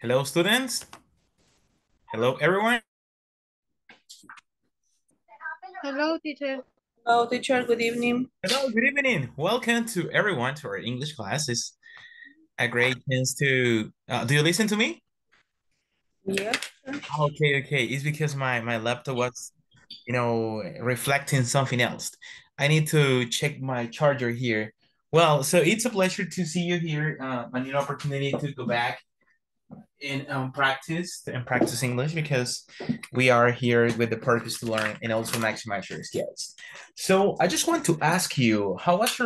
Hello, students. Hello, everyone. Hello, teacher. Hello, teacher. Good evening. Hello, good evening. Welcome to everyone to our English class. It's a great chance to... do you listen to me? Yeah. Okay, okay. It's because my laptop was, you know, reflecting something else. I need to check my charger here. Well, so it's a pleasure to see you here. An opportunity to go back and practice English, because we are here with the purpose to learn and also maximize your skills. So I just want to ask you, how was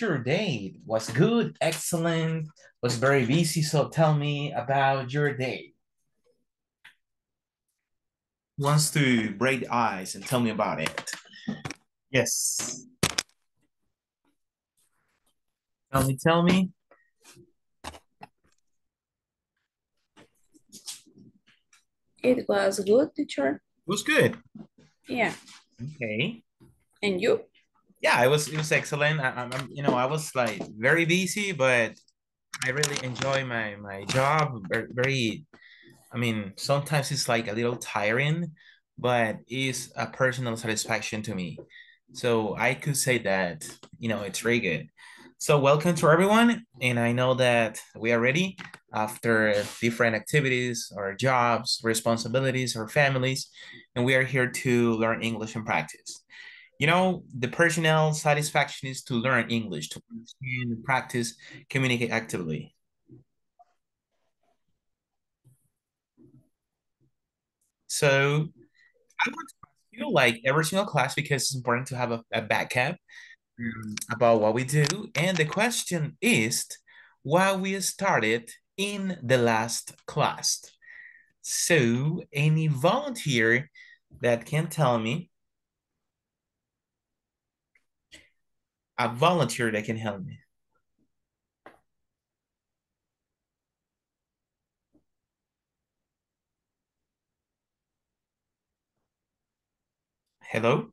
your day? Was good, excellent, was very busy? So tell me about your day. Who wants to break the ice and tell me about it? Yes. Tell me. It was good, teacher. It was good. Yeah. Okay. And you? Yeah, it was excellent. I'm you know, I was like very busy, but I really enjoy my job. Very, I mean, sometimes it's like a little tiring, but it's a personal satisfaction to me. So I could say that, you know, it's very good. So welcome to everyone. And I know that we are ready after different activities or jobs, responsibilities or families. And we are here to learn English and practice. You know, the personal satisfaction is to learn English, to understand, practice, communicate actively. So I want to ask you, like every single class, because it's important to have a backup about what we do. And the question is what we started in the last class. So any volunteer that can tell me, a volunteer that can help me. Hello?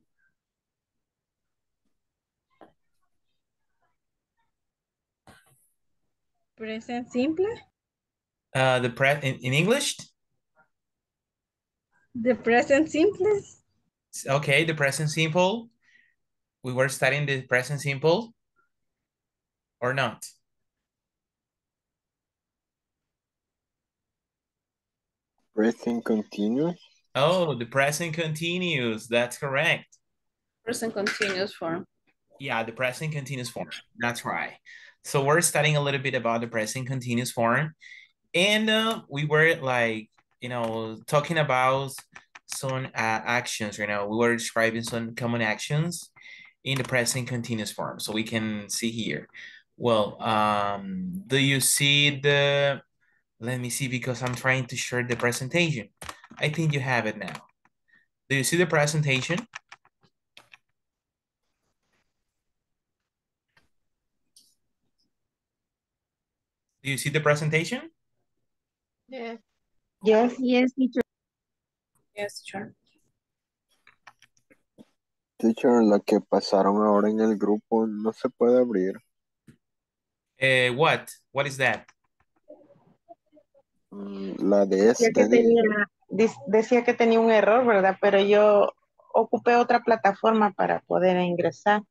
Present simple? In English? The present simple. Okay, the present simple. We were studying the present simple or not? Present continuous. Oh, the present continuous. That's correct. Present continuous form. Yeah, the present continuous form. That's right. So we're studying a little bit about the present continuous form, and we were like, you know, talking about some actions. You know, we were describing some common actions in the present continuous form. So we can see here. Well, do you see the? Let me see, because I'm trying to share the presentation. I think you have it now. Do you see the presentation? Do you see the presentation? Yeah. Yes. Yes, teacher. Yes, teacher. Teacher, la que pasaron ahora en el grupo no se puede abrir. What? What is that? La de este. Decía que tenía un error, ¿verdad? Pero yo ocupé otra plataforma para poder ingresar.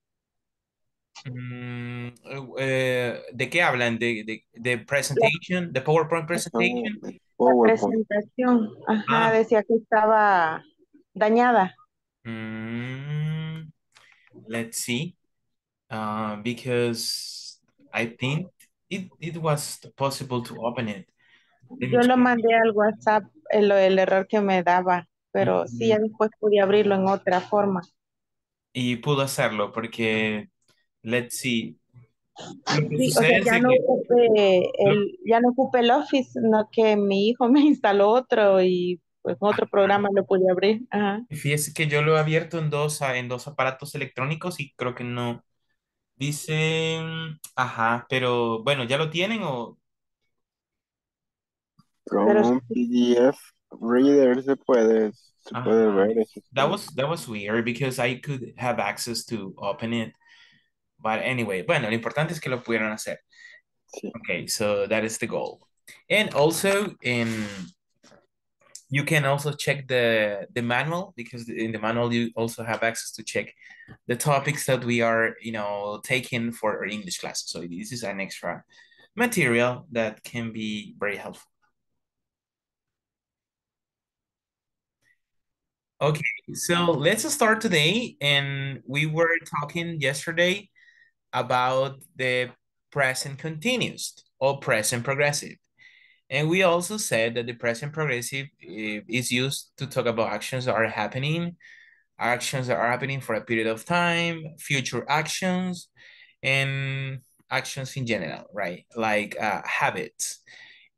¿De qué hablan? ¿De presentation? ¿De PowerPoint presentation? PowerPoint. La presentación. Ajá, decía que estaba dañada. Let's see. Because I think it was possible to open it. Yo lo mandé al WhatsApp, el error que me daba, pero sí, ya después pude abrirlo en otra forma. Y pudo hacerlo porque... Let's see. Sí, o sea, ya no ocupé el Office, no, que mi hijo me instaló otro y pues otro programa lo pude abrir. Ajá. Fíjese que yo lo he abierto en dos aparatos electrónicos y creo que no. Dicen, ajá, pero bueno, ¿ya lo tienen o? Pero un PDF reader se puede ver. That was weird because I could have access to open it. But anyway, bueno, lo importante es que lo pudieran hacer. Sí. Okay, so that is the goal. And also you can also check the manual, because in the manual you also have access to check the topics that we are, you know, taking for our English class. So this is an extra material that can be very helpful. Okay, so let's start today. And we were talking yesterday about the present continuous or present progressive. And we also said that the present progressive is used to talk about actions that are happening, for a period of time, future actions, and actions in general, right? Like habits.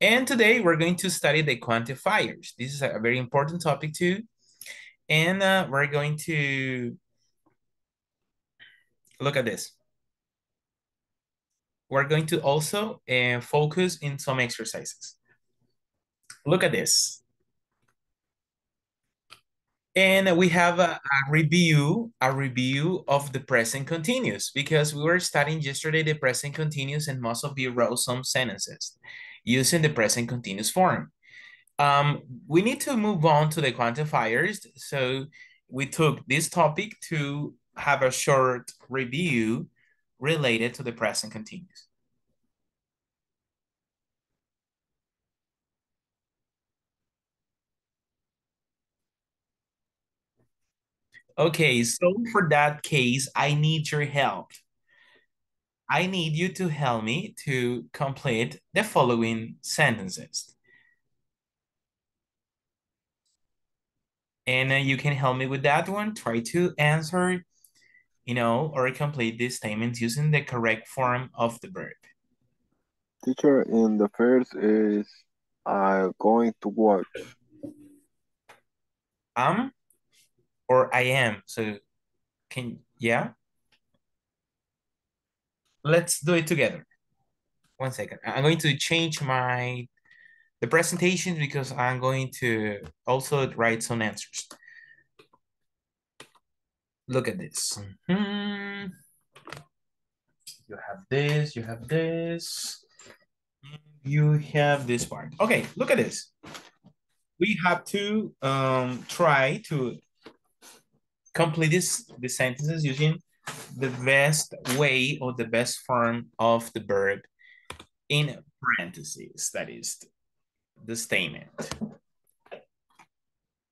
And today we're going to study the quantifiers. This is a very important topic too. And we're going to look at this. We're going to also focus in some exercises. Look at this. And we have a review of the present continuous, because we were studying yesterday the present continuous, and most of you wrote some sentences using the present continuous form. We need to move on to the quantifiers. So we took this topic to have a short review related to the present continuous. Okay, so for that case, I need your help. I need you to help me to complete the following sentences. And you can help me with that one. Try to answer, you know, or complete these statements using the correct form of the verb. Teacher, in the first is going to watch. Or I am. So can, yeah. Let's do it together. 1 second. I'm going to change the presentation because I'm going to also write some answers. Look at this. Mm-hmm. You have this, you have this, you have this part. Okay, look at this. We have to try to complete the sentences using the best way or the best form of the verb in parentheses, that is the statement.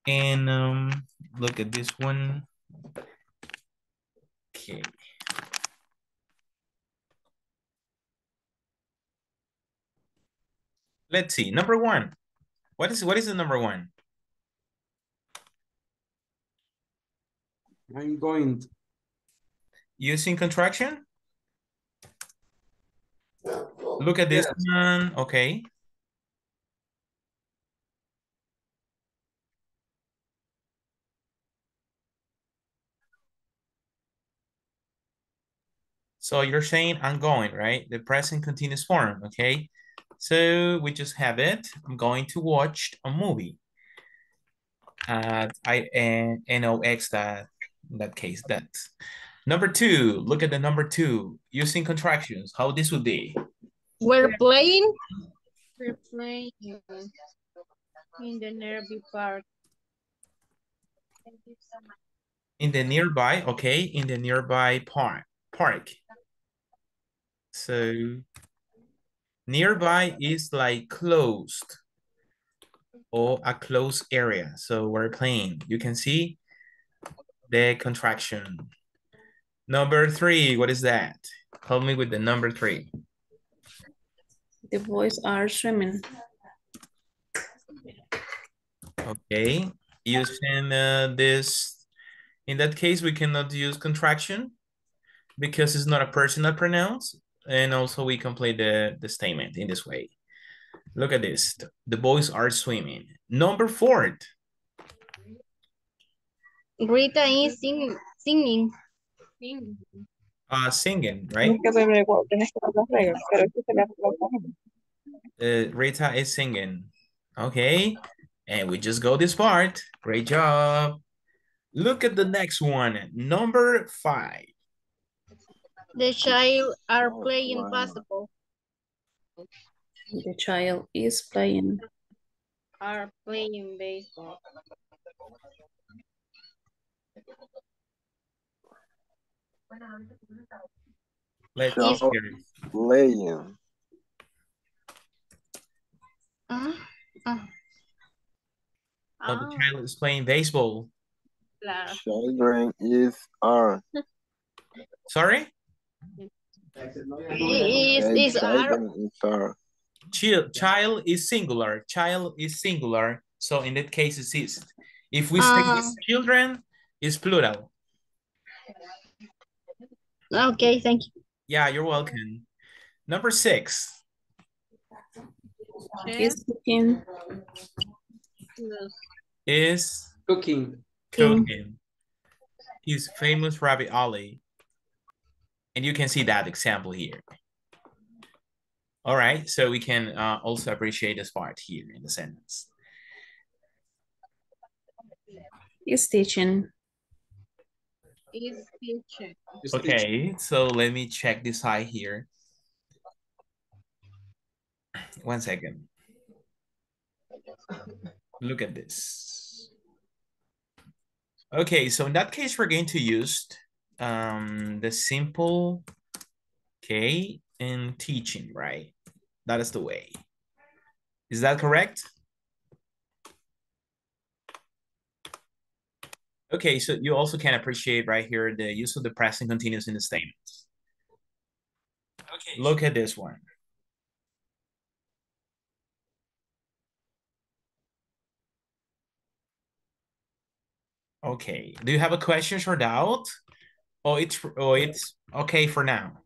And look at this one. Okay. Let's see. Number one. What is the number one? I'm going to. Using contraction? Look at this one. Okay. So you're saying I'm going, right? The present continuous form, okay? So we just have it. I'm going to watch a movie. NOX that case, that. Number two, look at the number two. Using contractions, how this would be? We're playing in the nearby park. In the nearby, okay, in the nearby park. So nearby is like closed or a closed area. So we're playing. You can see the contraction. Number three, what is that? Help me with the number three. The boys are swimming. Okay. Using this, in that case, we cannot use contraction because it's not a personal pronoun. And also we complete the statement in this way. Look at this. The boys are swimming. Number four. Rita is singing. Singing, right? Rita is singing. Okay. And we just go this part. Great job. Look at the next one. Number five. The child are playing basketball. The child is playing. Are playing baseball. Let's hear it. Playing. So the child is playing baseball. Claro. Children is are. Sorry? Child is singular. Child is singular. So in that case, it's is. If we say children, it's plural. Okay, thank you. Yeah, you're welcome. Number 6. Is cooking. Is cooking. Cooking. His famous ravioli. And you can see that example here. All right, so we can also appreciate this part here in the sentence. Is teaching. Is teaching. Okay, so let me check this side here. One second. Look at this. Okay, so in that case, we're going to use the simple K in teaching, right? That is the way. Is that correct? Okay, so you also can appreciate right here the use of the present continuous in the statements. Okay, look at this one. Okay, do you have a question or doubt? Or it's okay for now.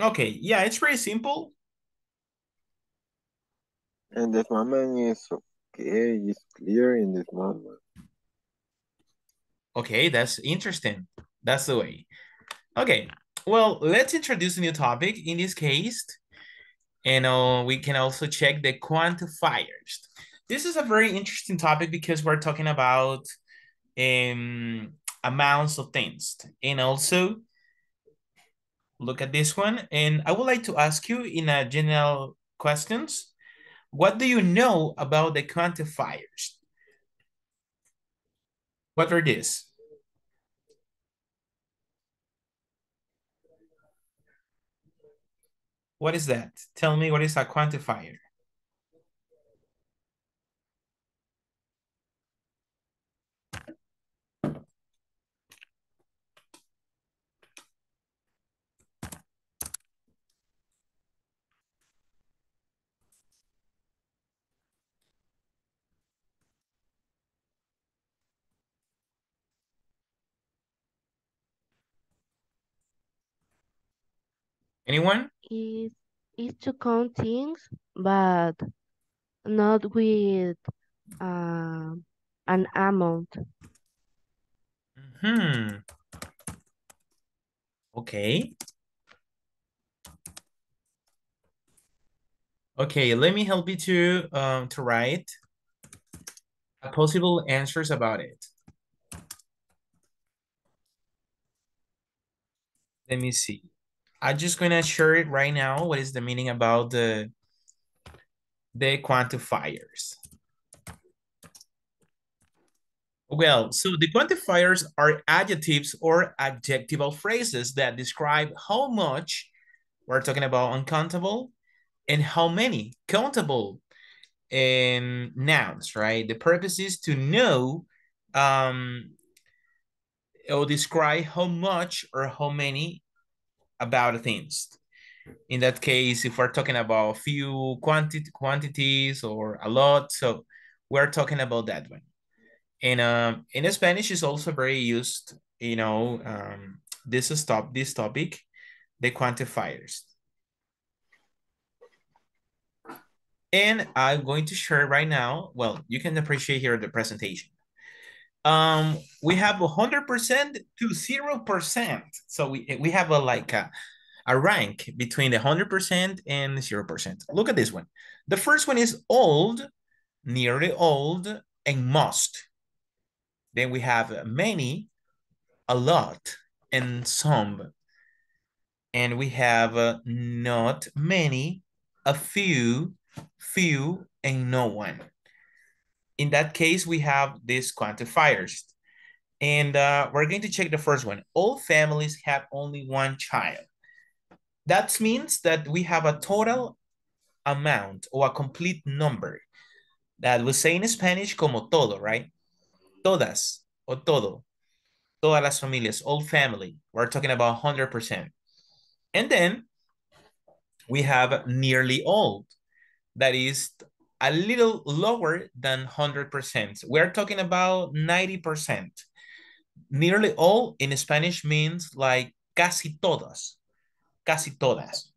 Okay, yeah, it's pretty simple. And the moment is okay, it's clear in this moment. Okay, that's interesting. That's the way. Okay, well, let's introduce a new topic in this case. And we can also check the quantifiers. This is a very interesting topic because we're talking about amounts of things. And also, look at this one. And I would like to ask you in a general questions, what do you know about the quantifiers? What are these? What is that? Tell me what is a quantifier? Anyone? Is to count things, but not with an amount. Mm-hmm. Okay. Okay, let me help you to write possible answers about it. Let me see. I'm just gonna share it right now. What is the meaning about the quantifiers? Well, so the quantifiers are adjectives or adjectival phrases that describe how much we're talking about uncountable and how many countable nouns, right? The purpose is to know or describe how much or how many about things. In that case, if we're talking about few quantities or a lot, so we're talking about that one. And in Spanish is also very used, you know, this topic, the quantifiers. And I'm going to share right now. Well, you can appreciate here the presentation. We have 100% to 0%. So we have a rank between the 100% and 0%. Look at this one. The first one is old, nearly old, and most. Then we have many, a lot, and some. And we have not many, a few, few, and no one. In that case, we have these quantifiers. And we're going to check the first one. All families have only one child. That means that we have a total amount or a complete number. That we say in Spanish como todo, right? Todas o todo. Todas las familias, all family. We're talking about 100%. And then we have nearly all. That is a little lower than 100%. We're talking about 90%. Nearly all in Spanish means like casi todas. Casi todas.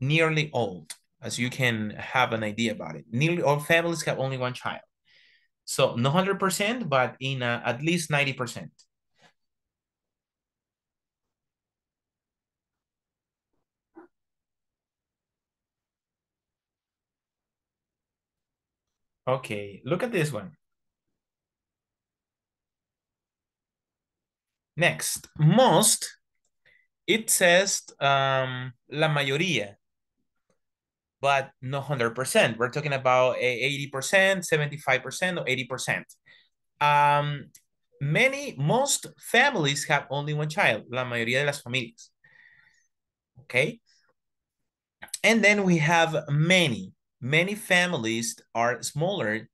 Nearly all. As you can have an idea about it. Nearly all families have only one child. So not 100%, but in at least 90%. Okay, look at this one. Next, most, it says la mayoría, but not 100%. We're talking about 80%, 75%, or 80%. Most families have only one child, la mayoría de las familias. Okay. And then we have many. Many families are smaller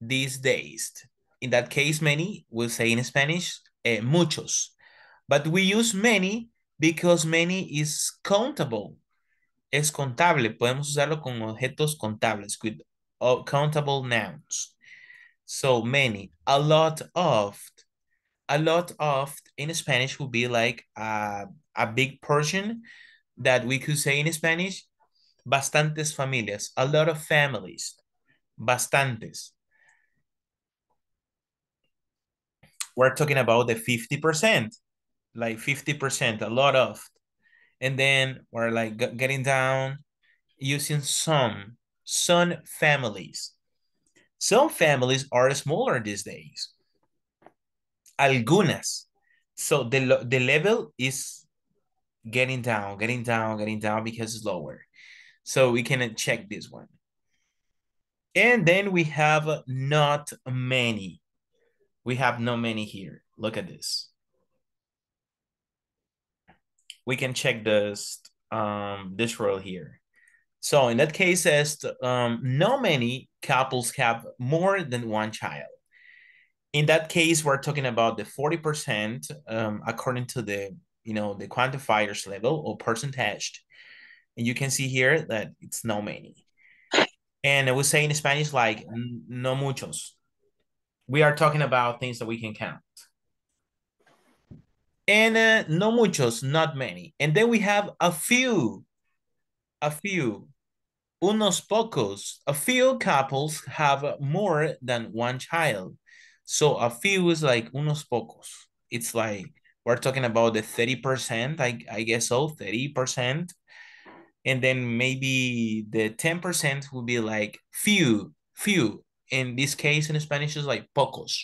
these days. In that case, many, we'll say in Spanish, muchos. But we use many because many is countable. Es contable. Podemos usarlo con objetos contables, with countable nouns. So many, a lot of. A lot of in Spanish would be like a big portion that we could say in Spanish, bastantes familias, a lot of families, bastantes. We're talking about the 50%, like 50%, a lot of. And then we're like getting down using some families. Some families are smaller these days. Algunas. So the level is getting down because it's lower. So we can check this one. And then we have not many. We have not many here. Look at this. We can check this row here. So in that case, says not many couples have more than one child. In that case, we're talking about the 40% according to the, the quantifiers level or percentage. And you can see here that it's no many. And I would say in Spanish, like, no muchos. We are talking about things that we can count. And no muchos, not many. And then we have a few, unos pocos. A few couples have more than one child. So a few is like unos pocos. It's like, we're talking about the 30%, I guess so, 30%. And then maybe the 10% would be like few. In this case, in Spanish, it's like pocos,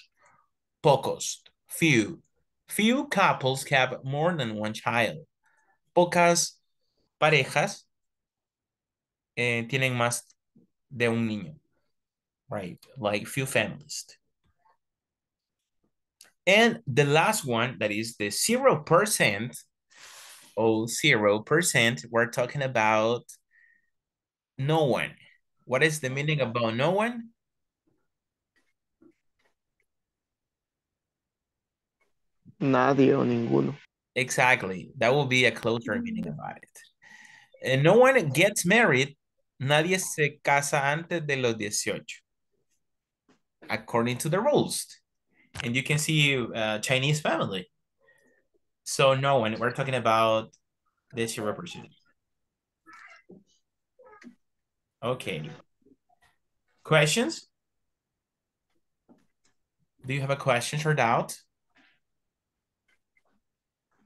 few. Few couples have more than one child. Pocas parejas tienen más de un niño, right? Like few families. And the last one, that is the 0%, 0%, we're talking about no one. What is the meaning about no one? Nadie o ninguno. Exactly. That will be a closer meaning about it. And no one gets married. Nadie se casa antes de los 18. According to the rules. And you can see Chinese family. So no one, we're talking about this 0%. Okay. Questions? Do you have a question or doubt?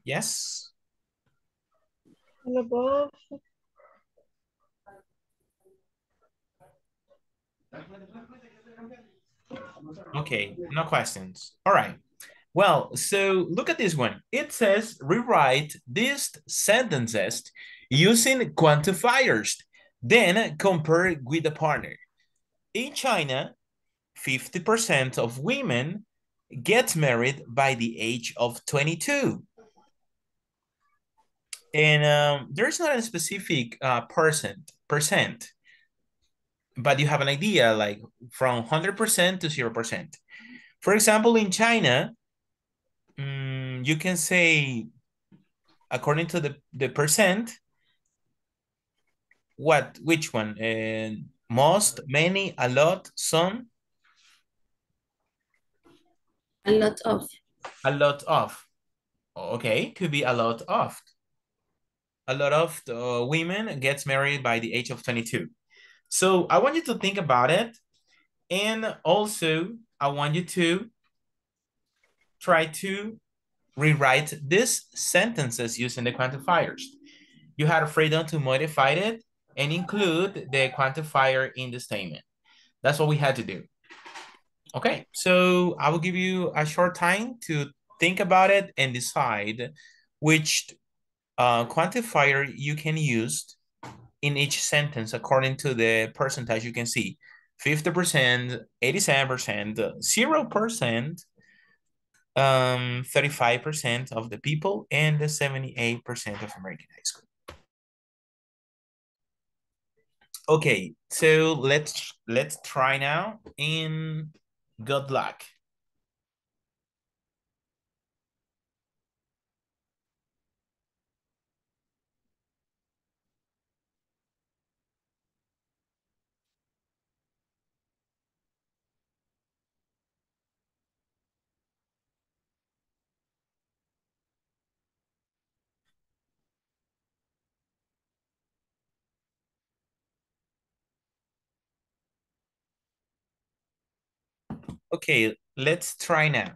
Yes? Above. Okay, no questions. All right. Well, so look at this one. It says rewrite these sentences using quantifiers, then compare with the partner. In China, 50% of women get married by the age of 22. And there's not a specific percent, but you have an idea, like from 100% to 0%. For example, in China, you can say, according to the percent, which one? Most, many, a lot, some? A lot of. A lot of. Okay, could be a lot of. A lot of women gets married by the age of 22. So I want you to think about it. And also, I want you to try to rewrite these sentences using the quantifiers. You have freedom to modify it and include the quantifier in the statement. That's what we had to do. Okay, so I will give you a short time to think about it and decide which quantifier you can use in each sentence according to the percentage you can see. 50%, 87%, 0%, 35% of the people, and the 78% of American high school. Okay, so let's try now, and good luck. Okay, let's try now.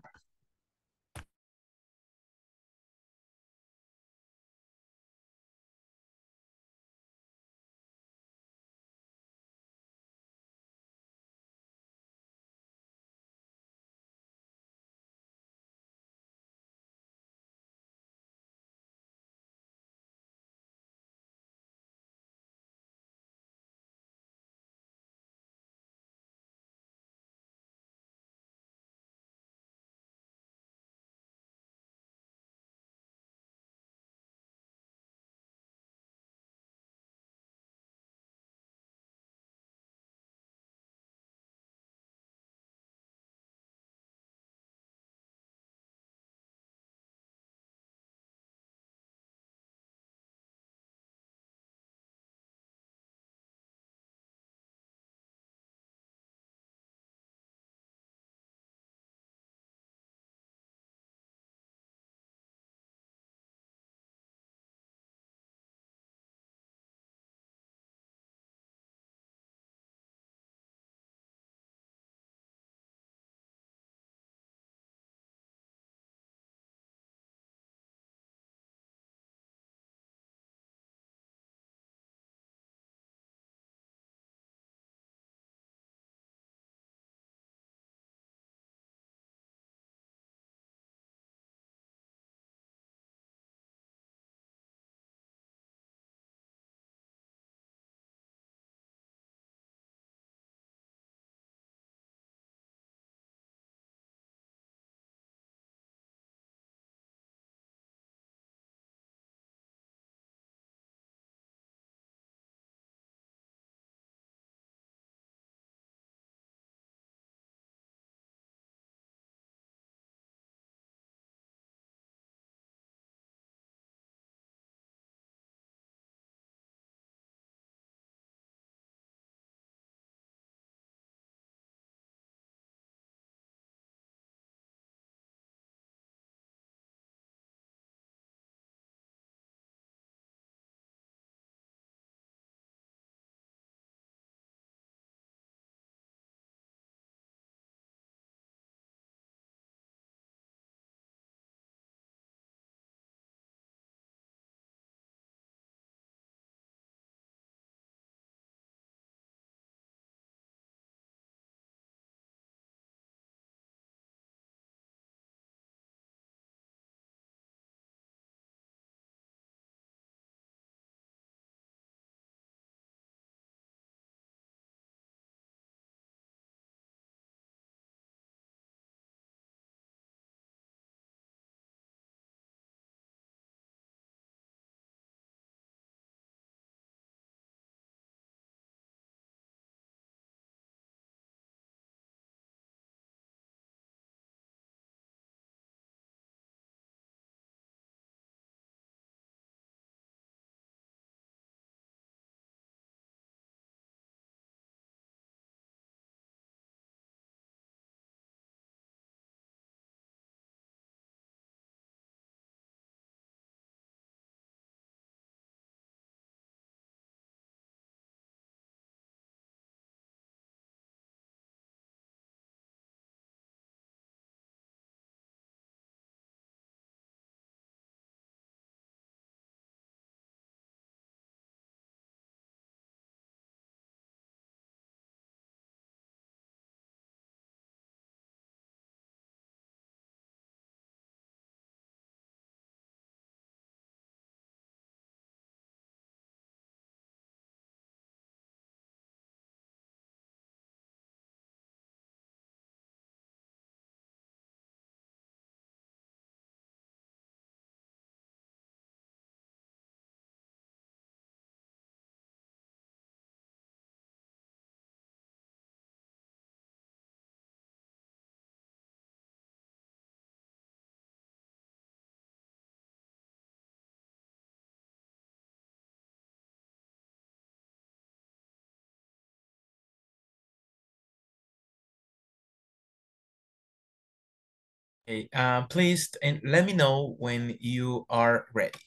Okay, please and let me know when you are ready.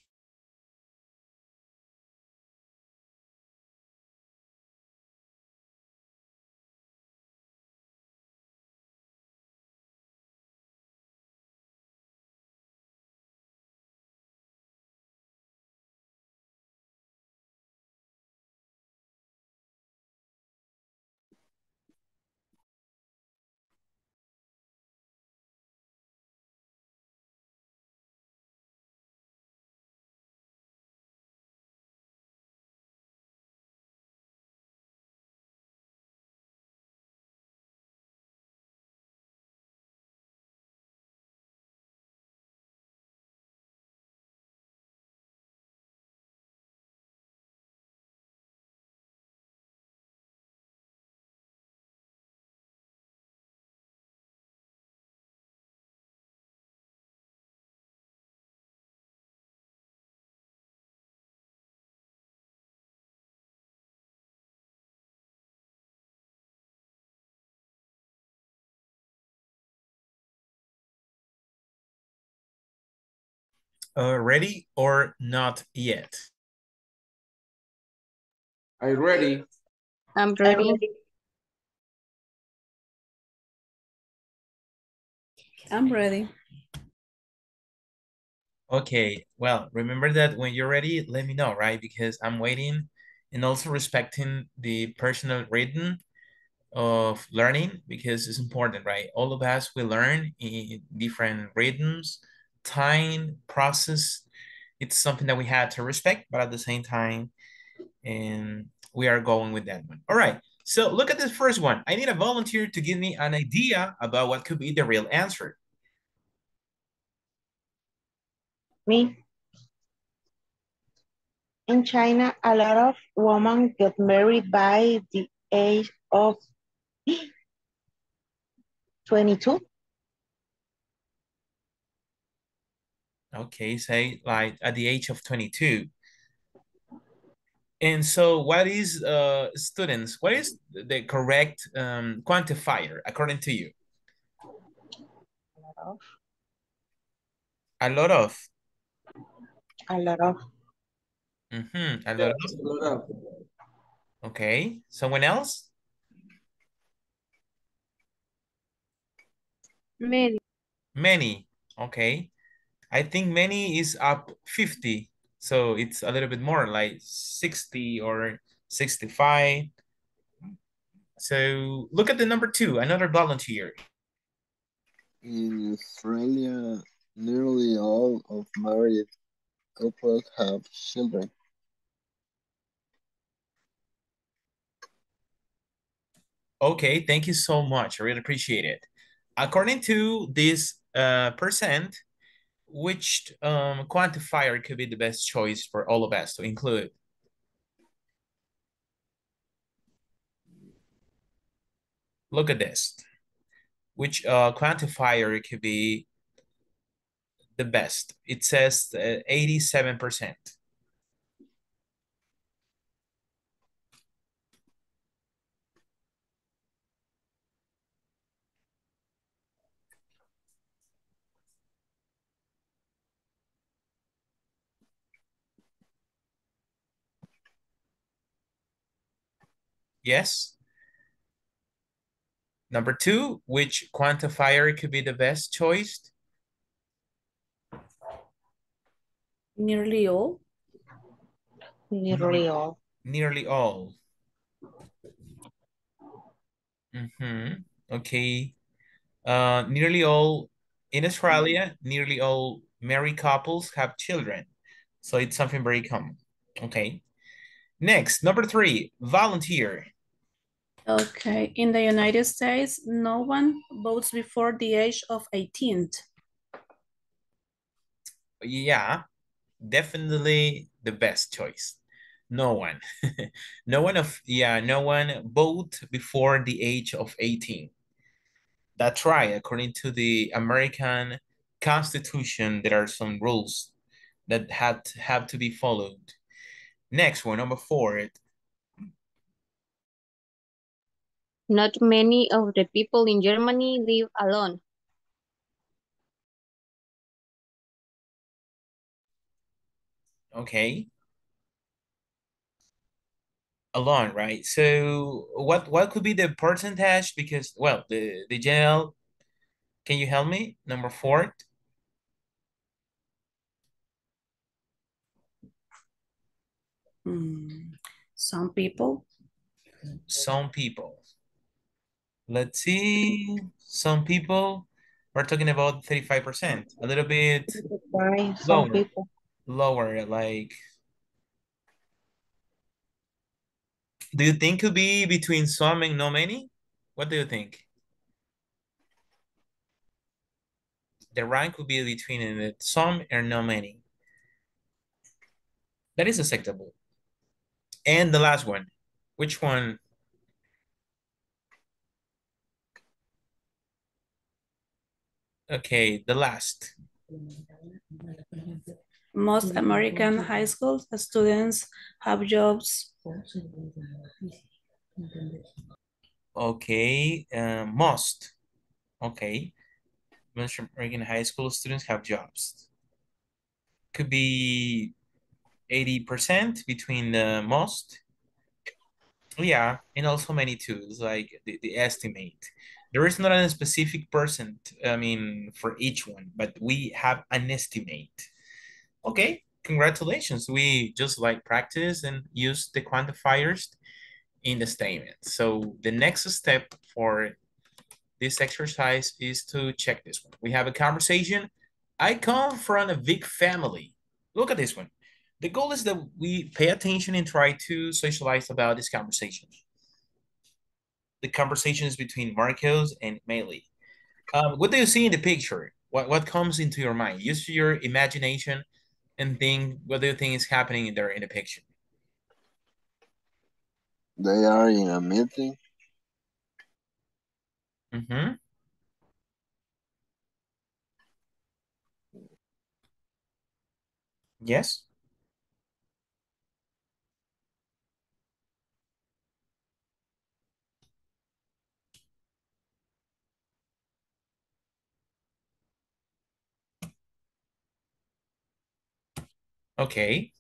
Ready or not yet? Are you ready? I'm ready. I'm ready. Okay, well, remember that when you're ready, let me know, right? Because I'm waiting and also respecting the personal rhythm of learning because it's important, right? All of us, we learn in different rhythms, time, process. It's something that we had to respect, but at the same time, and we are going with that one. All right, so look at this first one. I need a volunteer to give me an idea about what could be the real answer. Me. In China, a lot of women get married by the age of 22. Okay, say like at the age of 22. And so what is, students, what is the correct quantifier according to you? A lot of. A lot of. Mm-hmm. A lot of. Okay, someone else? Many. Many, okay. I think many is up 50, so it's a little bit more, like 60 or 65. So look at the number 2, another volunteer. In Australia, nearly all of married couples have children. Okay, thank you so much. I really appreciate it. According to this percent, which quantifier could be the best choice for all of us to include? Look at this. Which quantifier could be the best? It says 87%. Yes. Number 2, which quantifier could be the best choice? Nearly all. Nearly all. Nearly all. Mm-hmm. Okay. Nearly all in Australia, nearly all married couples have children. So it's something very common. Okay. Next, number 3, volunteer. Okay, in the United States, no one votes before the age of 18. Yeah, definitely the best choice. No one. no one votes before the age of 18. That's right. According to the American Constitution, there are some rules that have to be followed. Next one, number 4. Not many of the people in Germany live alone. Okay. Alone, right? So what could be the percentage? Because, well, the general, can you help me? Number 4. Mm, Some people. Some people. Let's see. Some people. We're talking about 35%. A little bit By some lower. people. Lower, like, do you think could be between some and no many? What do you think? The rank could be between some and no many. That is acceptable. And the last one, which one? Okay, the last. Most American high school students have jobs. Okay, most. Okay, most American high school students have jobs. Could be 80% between the most. Yeah, and also many too. It's like the estimate. There is not a specific percent, I mean, for each one, but we have an estimate. Okay, congratulations. We just like practice and use the quantifiers in the statement. So the next step for this exercise is to check this one. We have a conversation. I come from a big family. Look at this one. The goal is that we pay attention and try to socialize about this conversation. The conversation is between Marcos and Meili. What do you see in the picture? What comes into your mind? Use your imagination and think, what do you think is happening in there in the picture? They are in a meeting. Mm-hmm. Yes. Okay.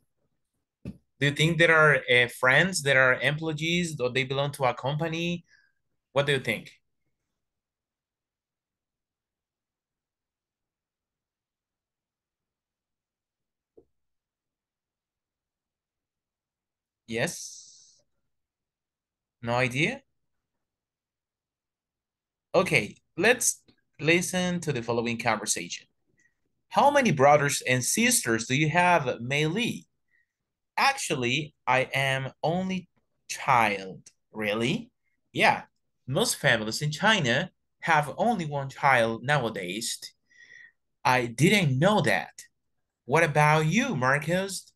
Do you think there are friends, there are employees, or they belong to a company? What do you think? Yes? No idea? Okay, let's listen to the following conversation. How many brothers and sisters do you have, Meili? Actually, I am only child. Really? Yeah. Most families in China have only one child nowadays. I didn't know that. What about you, Marcos?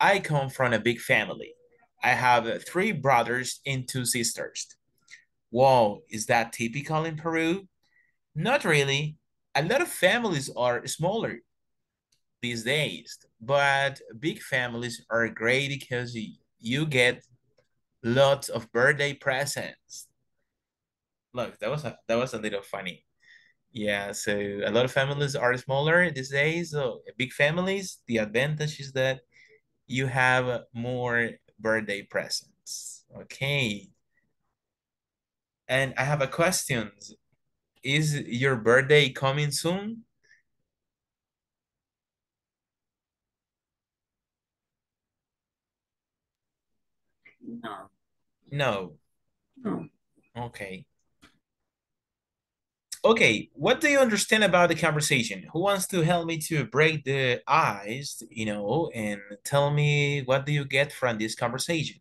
I come from a big family. I have 3 brothers and 2 sisters. Wow, is that typical in Peru? Not really. A lot of families are smaller these days, but big families are great because you get lots of birthday presents. Look, that was a little funny. Yeah, so a lot of families are smaller these days. So big families, the advantage is that you have more birthday presents. Okay. And I have a question. Is your birthday coming soon? No. No. No. Okay. Okay, what do you understand about the conversation? Who wants to help me to break the ice, and tell me what do you get from this conversation?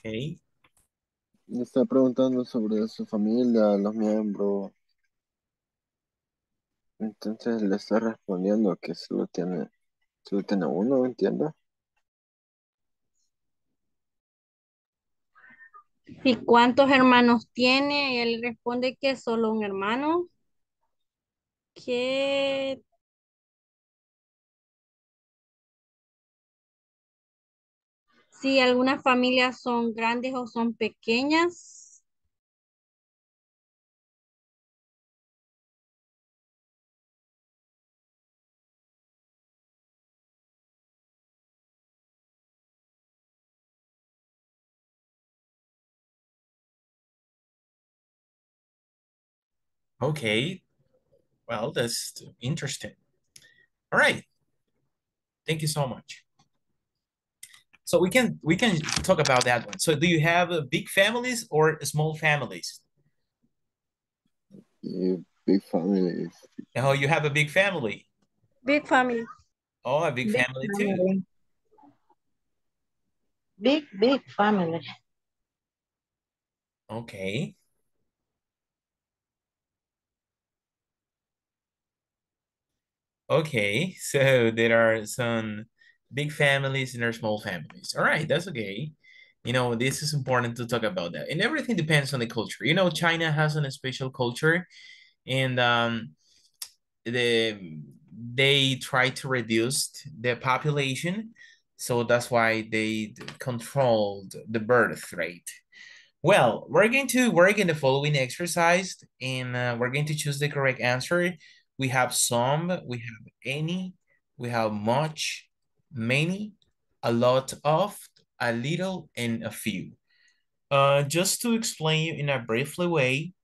Okay. Le está preguntando sobre su familia, los miembros. Entonces le está respondiendo que solo tiene uno, ¿entiendes? ¿Y cuántos hermanos tiene? Él responde que solo un hermano. Que si algunas familias son grandes o son pequeñas. Okay. Well, that's interesting. All right. Thank you so much. So we can talk about that one. So do you have big families or small families? Yeah, big families. Oh, you have a big family. Big family. Oh, a big family too. Big family. Okay. Okay, so there are some big families and there are small families. All right, that's okay. You know, this is important to talk about that. And everything depends on the culture. You know, China has a special culture, and they try to reduce the population. So that's why they controlled the birth rate. Well, we're going to work in the following exercise, and we're going to choose the correct answer. We have some, we have any, we have much, many, a lot of, a little, and a few. Just to explain in a briefly way,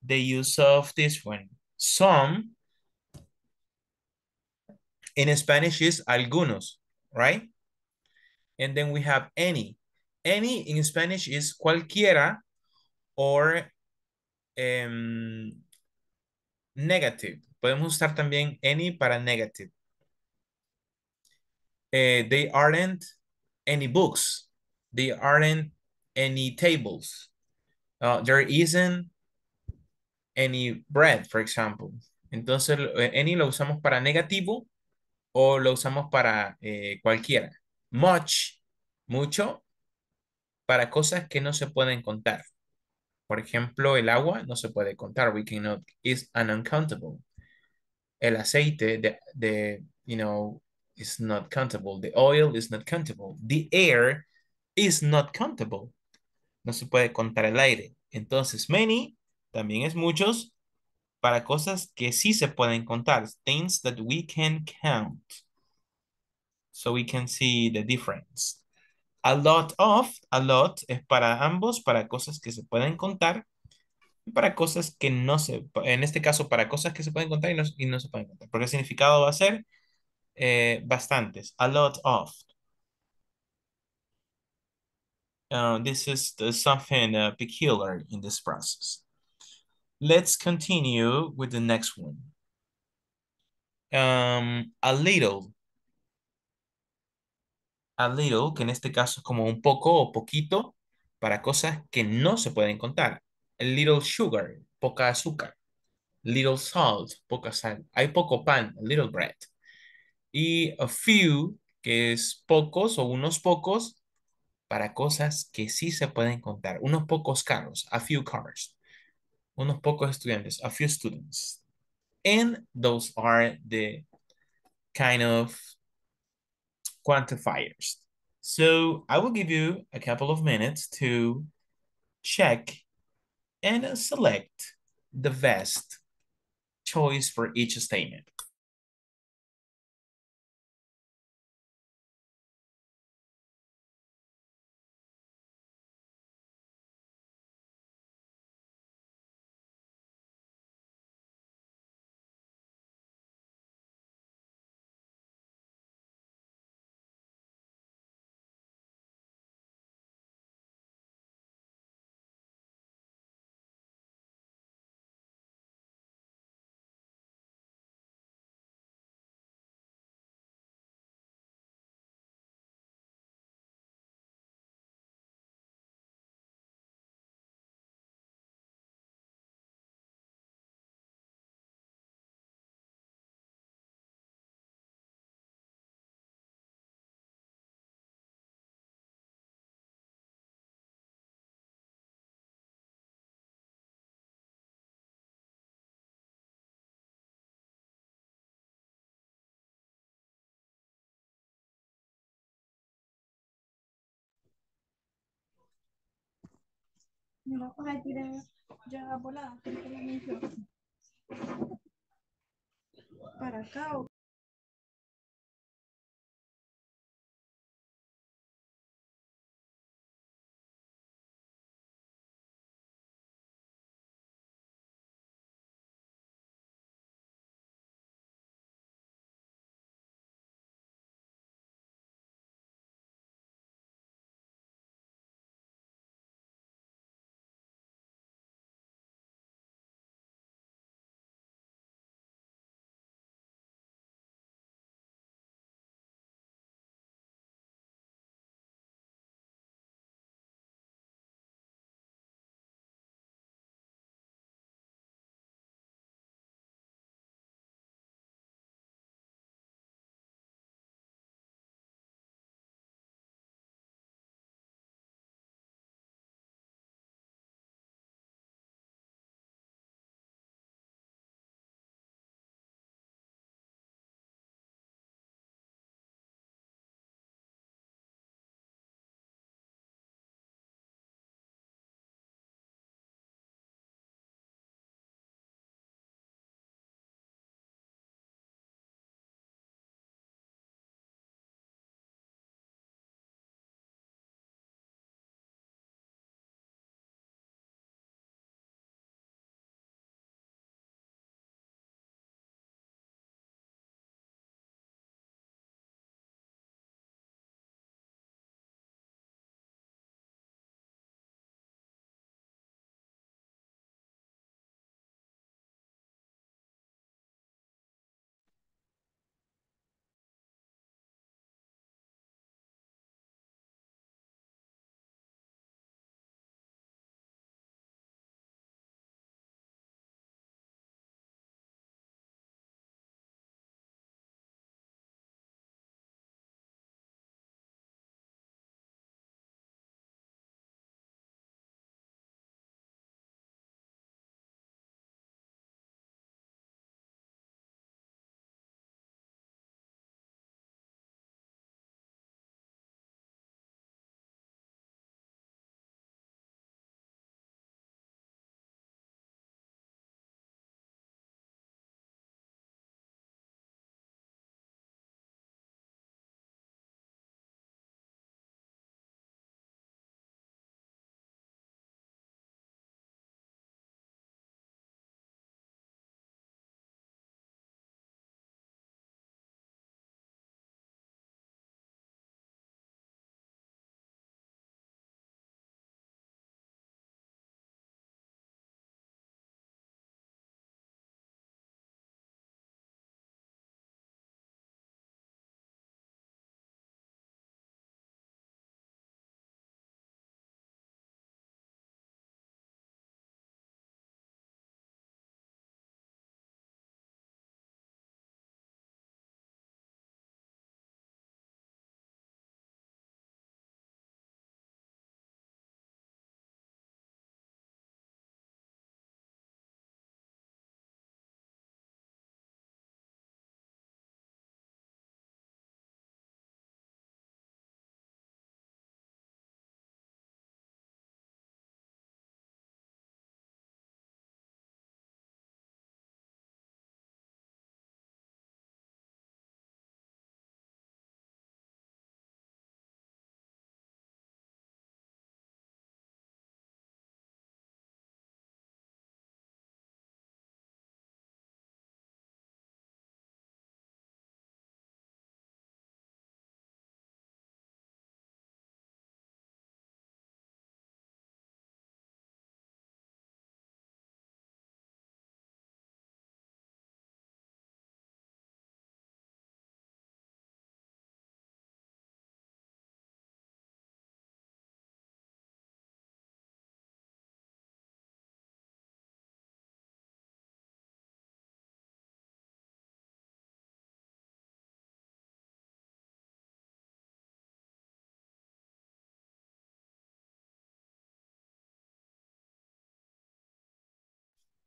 the use of this one. Some, in Spanish is algunos, right? And then we have any. Any in Spanish is cualquiera or negative. Podemos usar también any para negative. They aren't any books. They aren't any tables. There isn't any bread, for example. Entonces, any lo usamos para negativo o lo usamos para cualquiera. Much, mucho, para cosas que no se pueden contar. Por ejemplo, el agua no se puede contar. We cannot, it's an uncountable. El aceite, is not countable. The oil is not countable. The air is not countable. No se puede contar el aire. Entonces, many también es muchos para cosas que sí se pueden contar. Things that we can count. So we can see the difference. A lot es para ambos, para cosas que se pueden contar. Para cosas que no se, en este caso, para cosas que se pueden contar y no se pueden contar. Porque el significado va a ser bastantes. A lot of. This is something peculiar in this process. Let's continue with the next one. A little. A little, que en este caso es como un poco o poquito, para cosas que no se pueden contar. A little sugar, poca azúcar. Little salt, poca sal. Hay poco pan, a little bread. Y a few, que es pocos o unos pocos, para cosas que sí se pueden contar. Unos pocos carros, a few cars. Unos pocos estudiantes, a few students. And those are the kind of quantifiers. So I will give you a couple of minutes to check and select the best choice for each statement. No, ay, tira, ya volada, tiene que la misma. Para acá o...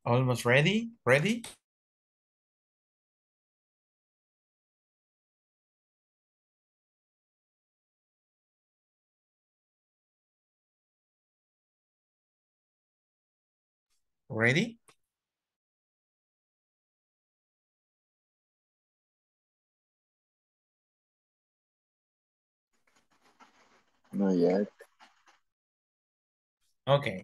Almost ready? Ready? Ready? Not yet. Okay.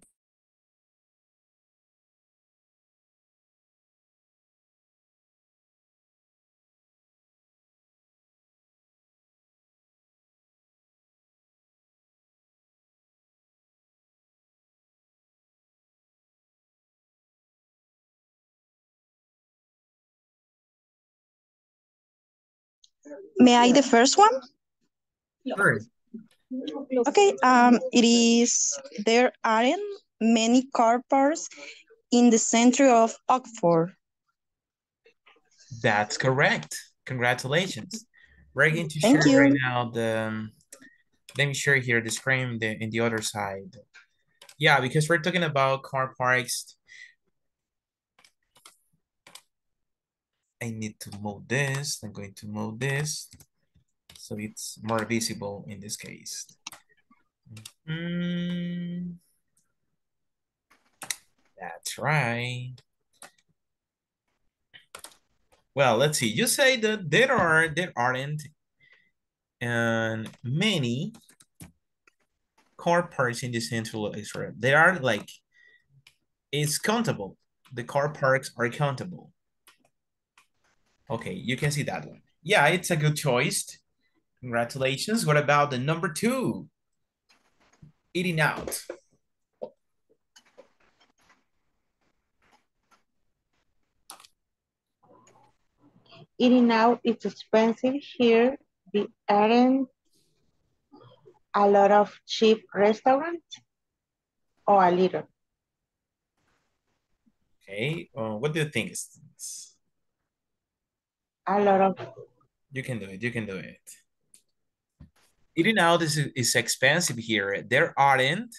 May I the first one? Sure. Okay, it is, there aren't many car parks in the center of Oxford. That's correct. Congratulations. We're going to share right now the, let me share here the screen in the other side. Yeah, because we're talking about car parks. I need to move this. I'm going to move this so it's more visible in this case. That's right. Well, let's see. You say that there aren't many car parks in the central Israel. There are like, it's countable. The car parks are countable. Okay, you can see that one. Yeah, it's a good choice. Congratulations. What about the number 2? Eating out. Eating out is expensive here. There aren't a lot of cheap restaurants or a little. Okay, what do you think? A lot of. You can do it. You can do it. Eating out is expensive here. There aren't.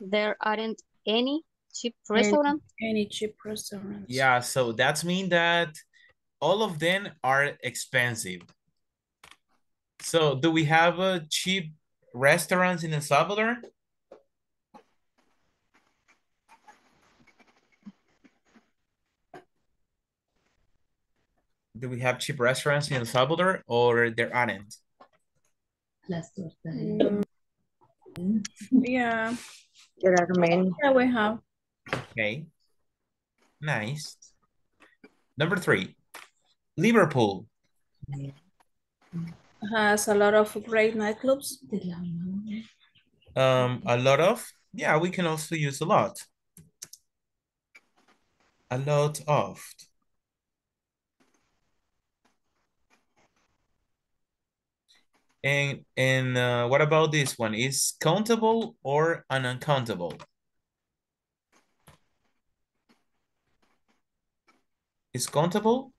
There aren't any cheap restaurant. Any cheap restaurants. Yeah. So that means that all of them are expensive. So do we have a cheap restaurants in El Salvador? Do we have cheap restaurants in El Salvador or there aren't? Yeah. There are many. Yeah, we have. Okay. Nice. Number 3. Liverpool. Yeah. Has a lot of great nightclubs. A lot of? Yeah, we can also use a lot. A lot of. And what about this one? Is countable or uncountable? Is countable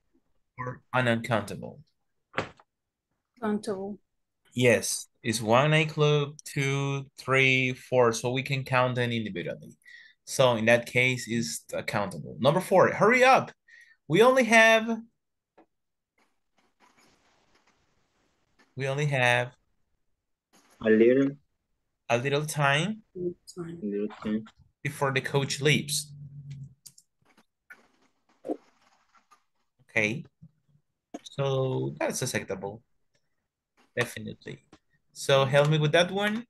or uncountable? Countable. Yes, it's 1 nightclub, 2, 3, 4, so we can count them individually. So in that case, it's countable. Number 4, hurry up. We only have a little time before the coach leaves. Okay, so that's acceptable. Definitely. So help me with that one.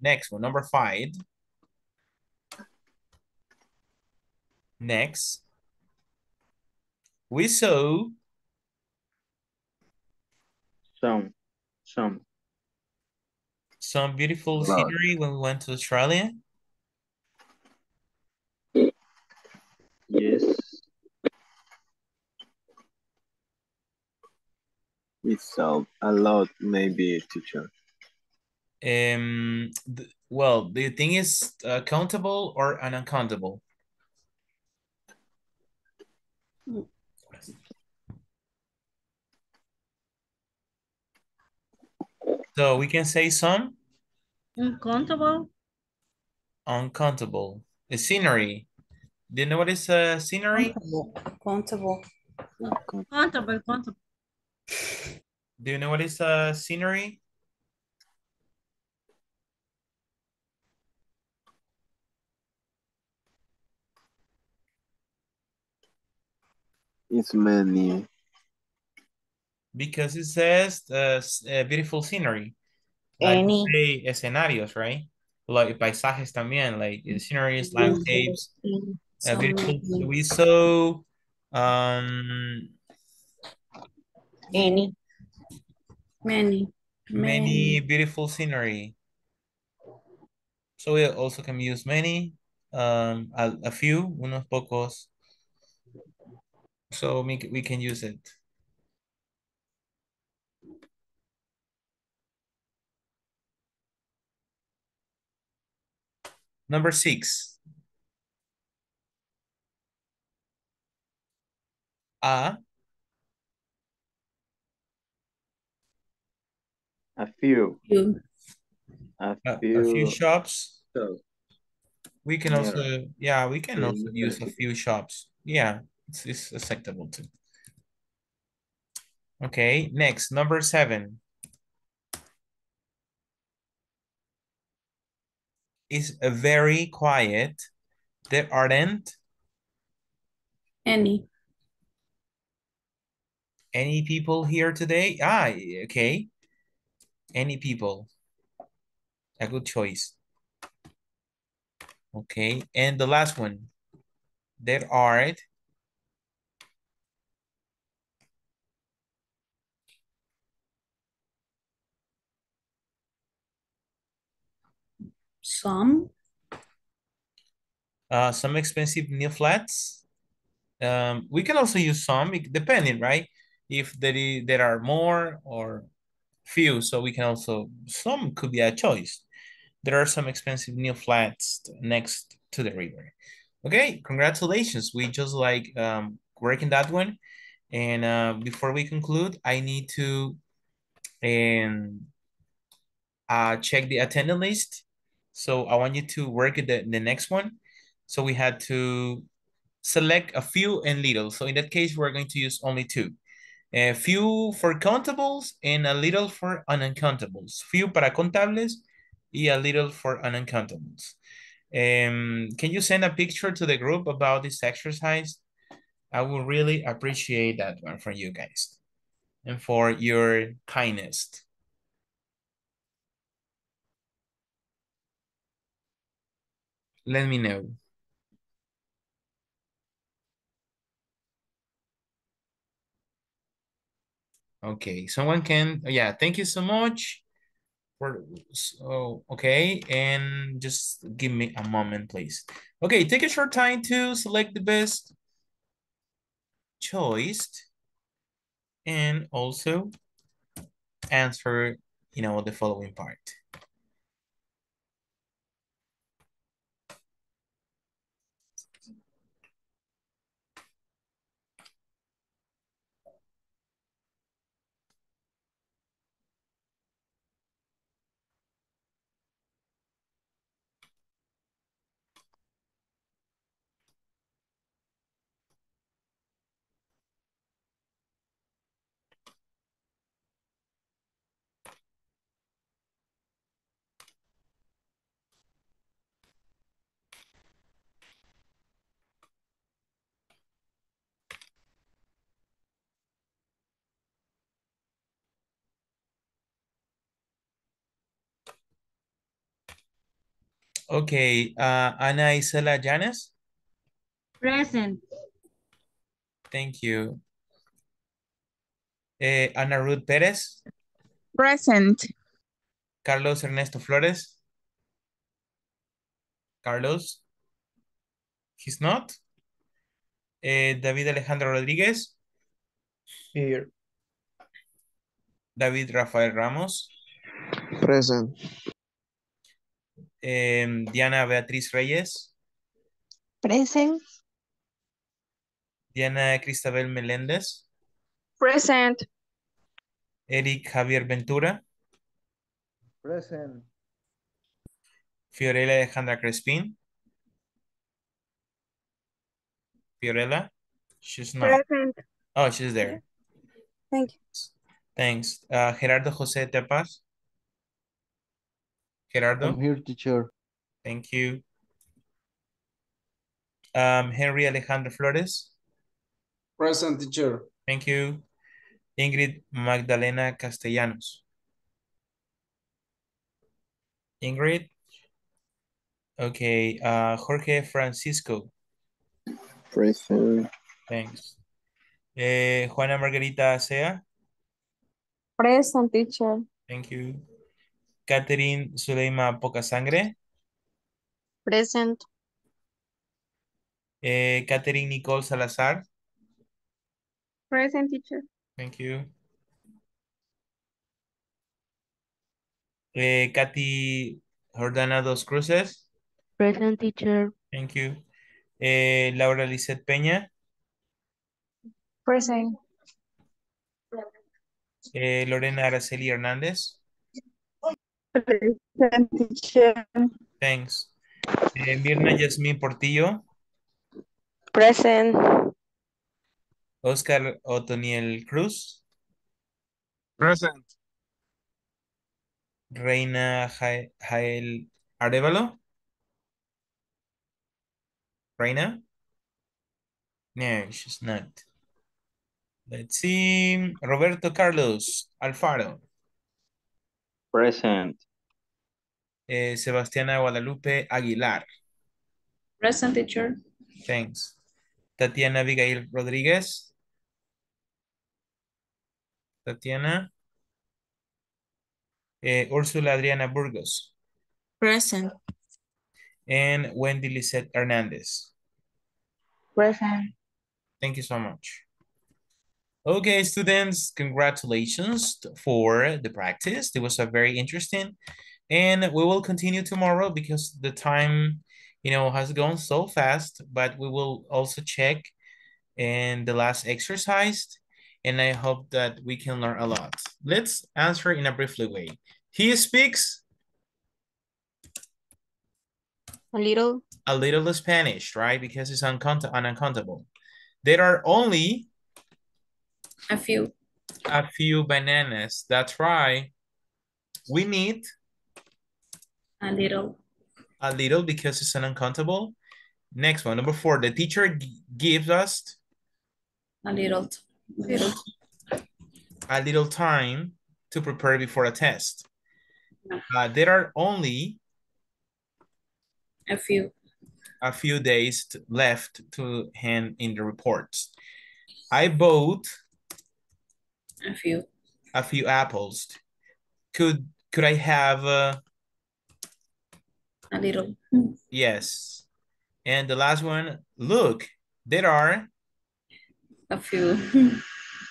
Next one, number 5. Next. We saw some beautiful scenery when we went to Australia. Yes. It's a lot, maybe, teacher. Well, the thing is countable or uncountable? So we can say some? Uncountable. Uncountable. The scenery. Do you know what is scenery? Countable. Countable. Countable. Do you know what is scenery? It's menu. Because it says beautiful scenery. Like say escenarios, right? Like paisajes también, like sceneries, landscapes. Beautiful. We saw many beautiful scenery. So we also can use many, a few, unos pocos. So we can use it. Number 6. A few shops. So, we can also, yeah, we can also use a few shops. Yeah, it's acceptable too. Okay, next, number 7. Is very quiet. There aren't any people here today. Ah, okay. Any people. A good choice. Okay, and the last one. There aren't some expensive new flats. We can also use some, depending, right? If there are more or few, so we can also, some could be a choice. There are some expensive new flats next to the river. Okay, congratulations. We just like working that one. And before we conclude, I need to check the attendance list. So I want you to work at the next one. So we had to select a few and little. So in that case, we're going to use only 2. A few for countables and a little for uncountables. Few para contables y a little for uncountables. Can you send a picture to the group about this exercise? I would really appreciate that one from you guys and for your kindness. Let me know. Okay, someone can, yeah, thank you so much. Okay, and just give me a moment, please. Okay, take a short time to select the best choice and also answer, you know, the following part. Okay, Ana Isela Janes? Present. Thank you. Ana Ruth Perez? Present. Carlos Ernesto Flores? Carlos? He's not. David Alejandro Rodriguez? Here. David Rafael Ramos? Present. Diana Beatriz Reyes. Present. Diana Cristabel Meléndez. Present. Eric Javier Ventura. Present. Fiorella Alejandra Crespin. Fiorella? She's not. Present. Oh, she's there. Thank you. Thanks. Gerardo Jose Tepas. Gerardo? I'm here, teacher. Thank you. Henry Alejandro Flores. Present, teacher. Thank you. Ingrid Magdalena Castellanos. Ingrid? Okay. Jorge Francisco. Present. Thanks. Juana Margarita Sea. Present, teacher. Thank you. Catherine Suleima Pocasangre. Present. Catherine Nicole Salazar. Present, teacher. Thank you. Katy Jordana Dos Cruces. Present, teacher. Thank you. Laura Lizeth Peña. Present. Lorena Araceli Hernández. Present, teacher. Thanks. Mirna Yasmín Portillo. Present. Oscar Otoniel Cruz. Present. Reina Jael Arevalo. Reina? No, she's not. Let's see. Roberto Carlos Alfaro. Present. Sebastiana Guadalupe Aguilar. Present, teacher. Thanks. Tatiana Abigail Rodríguez. Tatiana. Úrsula Adriana Burgos. Present. And Wendy Lizeth Hernandez. Present. Thank you so much. Okay, students, congratulations for the practice. It was a very interesting, and we will continue tomorrow because the time, you know, has gone so fast, but we will also check in the last exercise, and I hope that we can learn a lot. Let's answer in a briefly way. He speaks a little Spanish, right? Because it's unaccountable. There are only a few bananas. That's right. We need a little because it's unaccountable. Next one, number 4. The teacher gives us a little time to prepare before a test. There are only a few days left to hand in the reports. I bought a few apples. Could I have a little? Yes. And the last one, look, there are a few.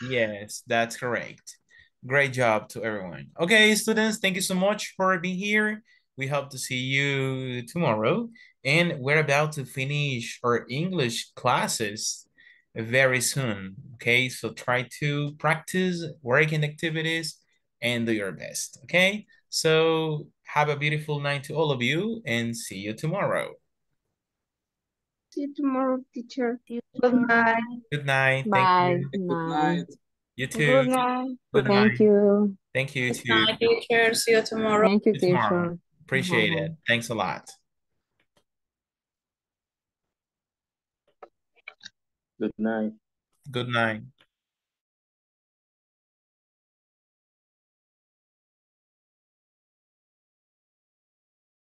Yes, that's correct. Great job to everyone. Okay, students, thank you so much for being here. We hope to see you tomorrow. And we're about to finish our English classes very soon. Okay, so try to practice working activities and do your best. Okay, so have a beautiful night to all of you and see you tomorrow. See you tomorrow, teacher. Good night. Good night. Bye. Thank you. Good night. You too. Good night. Good night. Thank you. Thank you, too. Good night, teacher. See you tomorrow. Thank you, teacher. Appreciate it. Thanks a lot. Good night. Good night.